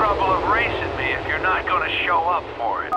trouble of racing me if you're not gonna show up for it.